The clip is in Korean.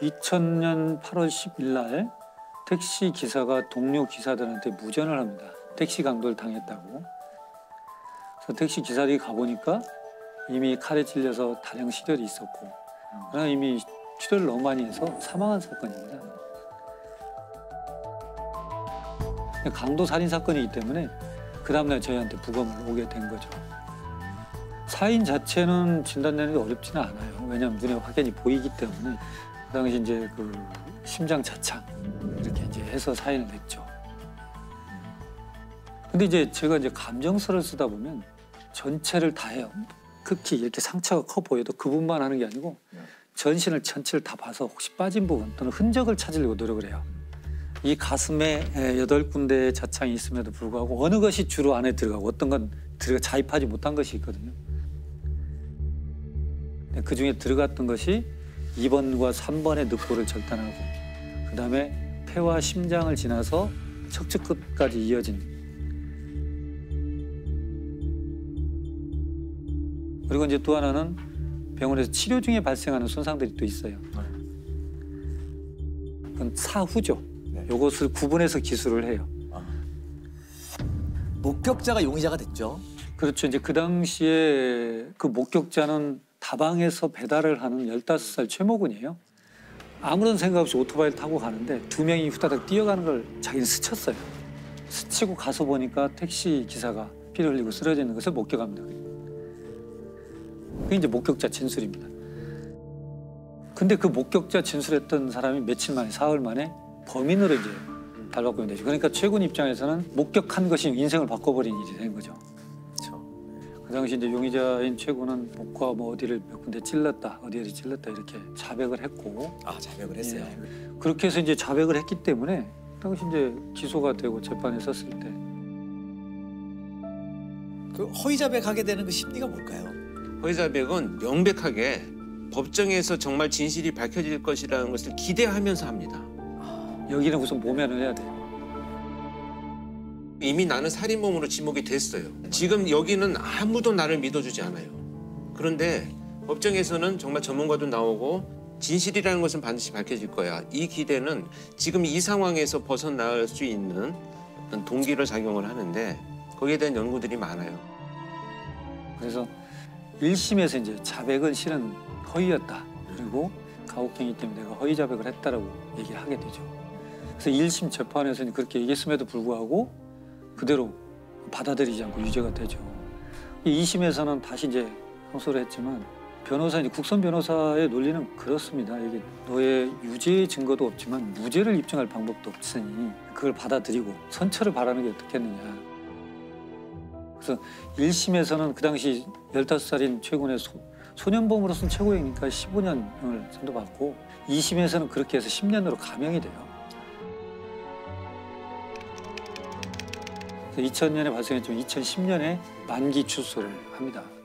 2000년 8월 10일 날 택시 기사가 동료 기사들한테 무전을 합니다. 택시 강도를 당했다고. 그래서 택시 기사들이 가보니까 이미 칼에 찔려서 다량 시절이 있었고, 그러나 이미 출혈을 너무 많이 해서 사망한 사건입니다. 강도 살인 사건이기 때문에 그 다음날 저희한테 부검을 오게 된 거죠. 사인 자체는 진단되는 게 어렵지는 않아요. 왜냐하면 눈에 확연히 보이기 때문에. 그 당시 이제 그 심장 자창 이렇게 이제 해서 사인을 냈죠. 근데 이제 제가 이제 감정서를 쓰다 보면 전체를 다 해요. 특히 이렇게 상처가 커 보여도 그분만 하는 게 아니고 전신을 전체를 다 봐서 혹시 빠진 부분 또는 흔적을 찾으려고 노력을 해요. 이 가슴에 8군데의 자창이 있음에도 불구하고 어느 것이 주로 안에 들어가고 어떤 건 들어가 자입하지 못한 것이 있거든요. 그중에 들어갔던 것이 2번과 3번의 늑골을 절단하고 그다음에 폐와 심장을 지나서 척추 끝까지 이어진, 그리고 이제 또 하나는 병원에서 치료 중에 발생하는 손상들이 또 있어요. 그건 사후죠. 네. 이것을 구분해서 기술을 해요. 아. 목격자가 용의자가 됐죠? 그렇죠. 이제 그 당시에 그 목격자는 다방에서 배달을 하는 15살 최모군이에요. 아무런 생각 없이 오토바이를 타고 가는데 2명이 후다닥 뛰어가는 걸 자기는 스쳤어요. 스치고 가서 보니까 택시 기사가 피를 흘리고 쓰러지는 것을 목격합니다. 그게 이제 목격자 진술입니다. 근데 그 목격자 진술했던 사람이 며칠 만에, 사흘 만에 범인으로 이제 달바꾸면 되죠. 그러니까 최군 입장에서는 목격한 것이 인생을 바꿔버린 일이 된 거죠. 그렇죠. 그 당시 이제 용의자인 최군은 목과 뭐 어디를 몇 군데 찔렀다, 어디를 찔렀다 이렇게 자백을 했고. 아, 자백을 했어요. 예. 그렇게 해서 이제 자백을 했기 때문에 당시 이제 기소가 되고 재판에 섰을 때. 그 허위 자백하게 되는 그 심리가 뭘까요? 허위자백은 명백하게 법정에서 정말 진실이 밝혀질 것이라는 것을 기대하면서 합니다. 여기는 우선 모면을 해야 돼요. 이미 나는 살인범으로 지목이 됐어요. 지금 여기는 아무도 나를 믿어주지 않아요. 그런데 법정에서는 정말 전문가도 나오고 진실이라는 것은 반드시 밝혀질 거야. 이 기대는 지금 이 상황에서 벗어날 수 있는 어떤 동기를 작용을 하는데 거기에 대한 연구들이 많아요. 그래서 1심에서 이제 자백은 실은 허위였다. 그리고 가혹행위 때문에 내가 허위 자백을 했다라고 얘기를 하게 되죠. 그래서 1심 재판에서는 그렇게 얘기했음에도 불구하고 그대로 받아들이지 않고 유죄가 되죠. 2심에서는 다시 이제 항소를 했지만 변호사인 국선 변호사의 논리는 그렇습니다. 이게 너의 유죄의 증거도 없지만 무죄를 입증할 방법도 없으니 그걸 받아들이고 선처를 바라는 게 어떻겠느냐. 그래서 1심에서는 그 당시 15살인 최군의 소년범으로 쓴 최고형이니까 15년을 선고받고 2심에서는 그렇게 해서 10년으로 감형이 돼요. 2000년에 발생했지만 2010년에 만기 출소를 합니다.